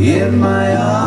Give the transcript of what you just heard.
In my eyes.